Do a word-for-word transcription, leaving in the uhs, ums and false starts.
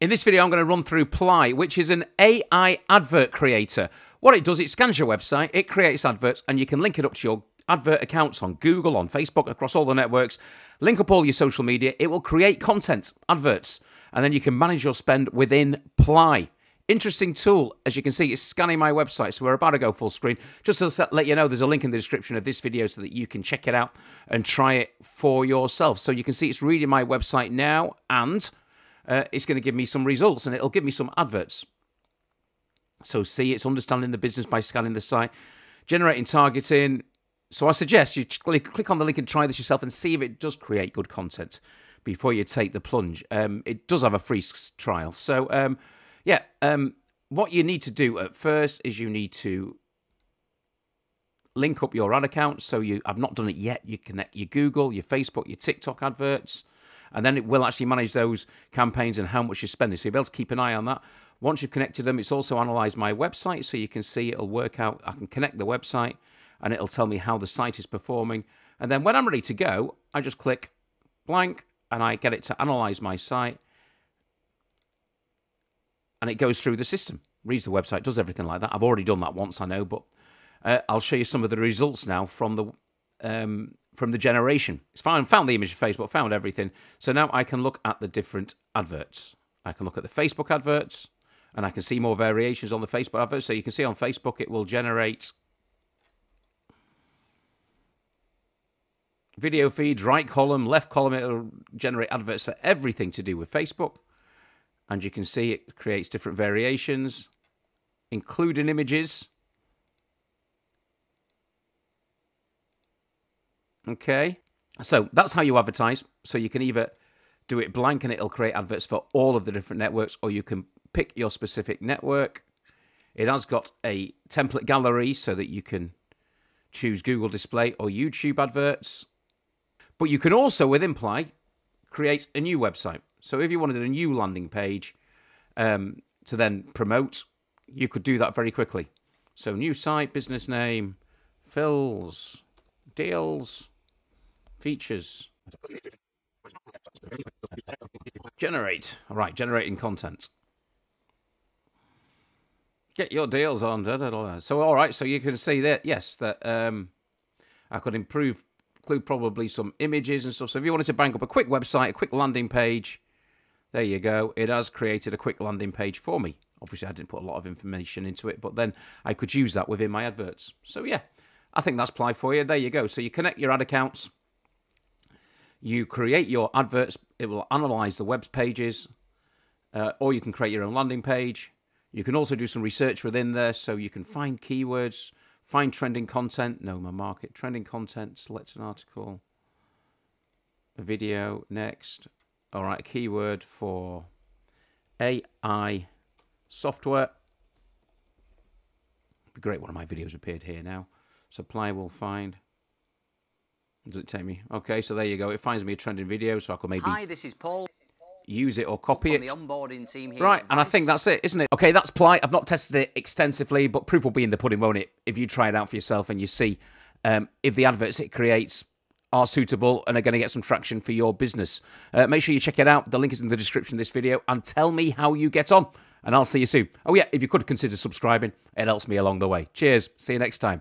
In this video, I'm going to run through Plai, which is an A I advert creator. What it does, it scans your website, it creates adverts, and you can link it up to your advert accounts on Google, on Facebook, across all the networks. Link up all your social media. It will create content, adverts, and then you can manage your spend within Plai. Interesting tool. As you can see, it's scanning my website, so we're about to go full screen. Just to let you know, there's a link in the description of this video so that you can check it out and try it for yourself. So you can see it's reading my website now, and Uh, it's going to give me some results, and it'll give me some adverts. So see, it's understanding the business by scanning the site, generating targeting. So I suggest you click on the link and try this yourself and see if it does create good content before you take the plunge. Um, it does have a free trial. So um, yeah, um, what you need to do at first is you need to link up your ad account. So you, I've not done it yet. You connect your Google, your Facebook, your TikTok adverts. And then it will actually manage those campaigns and how much you're spending. So you'll be able to keep an eye on that. Once you've connected them, it's also analysed my website. So you can see it'll work out. I can connect the website and it'll tell me how the site is performing. And then when I'm ready to go, I just click blank and I get it to analyse my site. And it goes through the system, reads the website, does everything like that. I've already done that once, I know, but uh, I'll show you some of the results now from the Um, from the generation. It's found, found the image of Facebook, found everything. So now I can look at the different adverts. I can look at the Facebook adverts, and I can see more variations on the Facebook adverts. So you can see on Facebook, it will generate video feeds, right column, left column. It'll generate adverts for everything to do with Facebook. And you can see it creates different variations, including images. Okay, so that's how you advertise. So you can either do it blank and it'll create adverts for all of the different networks, or you can pick your specific network. It has got a template gallery so that you can choose Google Display or YouTube adverts. But you can also, within Plai, create a new website. So if you wanted a new landing page um, to then promote, you could do that very quickly. So new site, business name, Phil's Deals, features, generate. All right, generating content. Get your deals on. Da, da, da. So all right, so you can see that, yes, that um, I could improve, include probably some images and stuff. So if you wanted to bank up a quick website, a quick landing page, there you go. It has created a quick landing page for me. Obviously, I didn't put a lot of information into it, but then I could use that within my adverts. So yeah. I think that's Plai for you. There you go. So you connect your ad accounts. You create your adverts. It will analyze the web pages. Uh, or you can create your own landing page. You can also do some research within there. So you can find keywords, find trending content. No, my market. Trending content. Select an article. A video. Next. All right. A keyword for A I software. It'd be great. One of my videos appeared here now. So Plai will find. Does it take me? Okay, so there you go. It finds me a trending video, so I could maybe Hi, this is Paul. use it or copy it. The onboarding team here right, and Vice. I think that's it, isn't it? Okay, that's Plai. I've not tested it extensively, but proof will be in the pudding, won't it? If you try it out for yourself and you see um, if the adverts it creates are suitable and are going to get some traction for your business. Uh, make sure you check it out. The link is in the description of this video. And tell me how you get on, and I'll see you soon. Oh yeah, if you could consider subscribing, it helps me along the way. Cheers. See you next time.